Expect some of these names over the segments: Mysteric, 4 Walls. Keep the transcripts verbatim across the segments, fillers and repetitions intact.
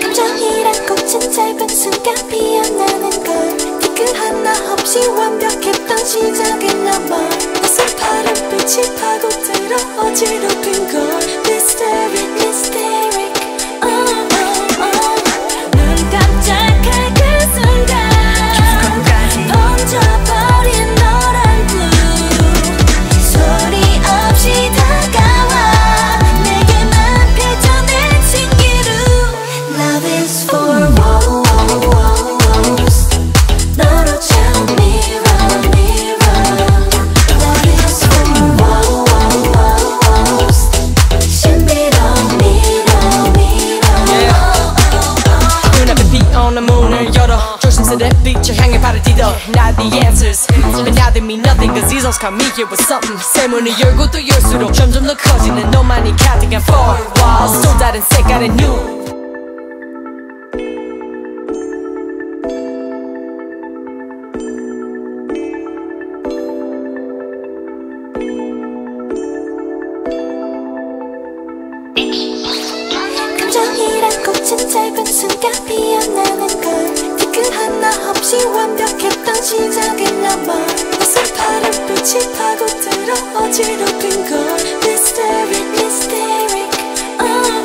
감정이란 꽃은 짧은 순간 피어나는 걸 티끌 하나 없이 완벽했던 시작은 넘어 무슨 파란빛이 파고들어 어지럽힌 걸 Mysteric, Mysteric Not the answers, but now they mean nothing cause these hoes caught me here with something 새 문을 열고 또 열수록 점점 더 커지는 너만이 가득한 four walls 또 다른 색깔의 new 감정이란 꽃은 짧은 순간 피어나는 걸 티끌 하나 없이 완벽했던 시작을 넘어 무슨 파란빛이 파고들어 어지럽힌 걸 Mysteric, Mysteric oh, oh.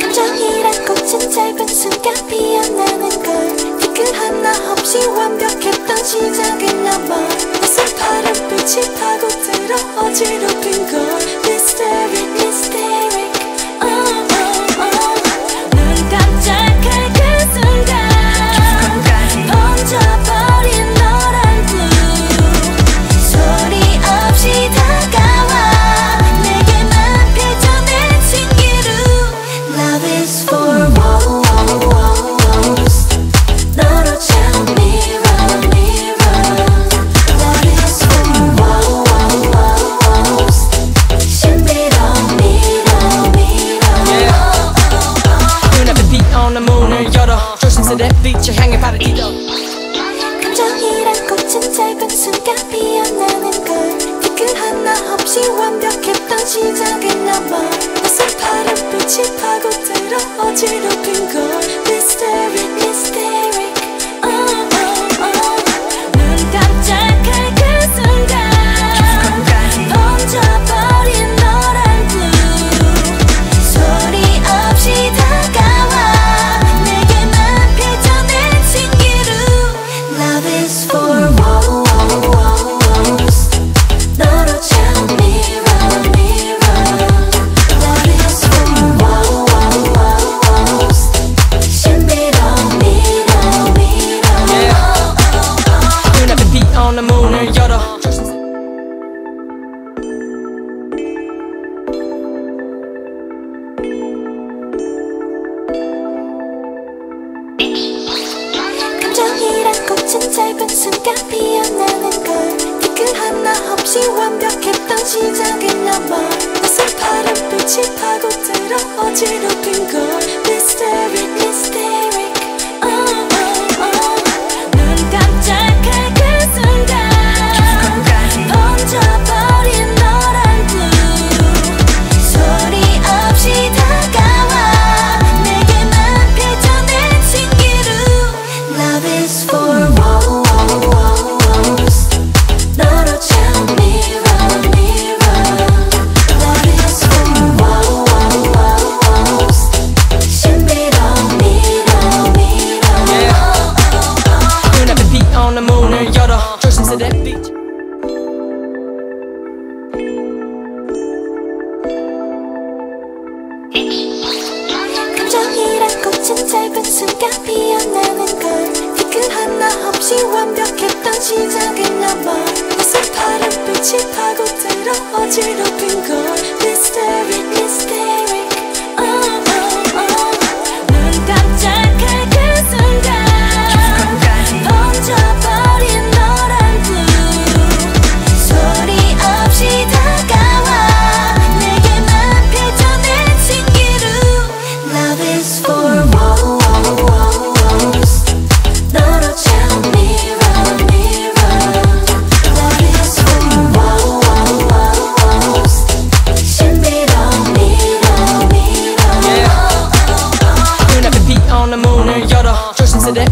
감정이란 꽃은 짧은 순간 피어나는 걸 티끌 하나 없이 완벽했던 시작은 넘어 무슨 파란빛이 파고들어 어지럽힌 걸 Mysteric, Mysteric oh. 감정이란 꽃은 짧은 순간 피어나는 걸 티끌 하나 없이 완벽했던 시작은 넘어 무슨 파란빛이 파고들어 어지럽힌 걸 Mysteric, Mysteric oh. 감정이란 꽃은 짧은 순간 피어나는 걸 티끌 하나 없이 완벽했던 시작은 넘어 무슨 파란빛이 파고들어 어지럽힌 걸 Mysteric, Mysteric oh. 오늘 시작했나봐. 어서 파란빛이 파고들어 어지럽힌 걸. Mystery, mystery, oh, oh, oh. 눈 깜짝할 그 순간 번져버린 너란 blue. 소리 없이 다가와 내게만 펼쳐낸 신기루. Love is for walls.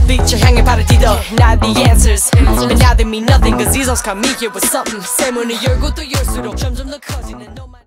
빛을 향해 발을 디뎌. Not the answers, but now they mean nothing, cause these songs got me here with something. 새 문을 열고 또 열수록 점점 더 커지는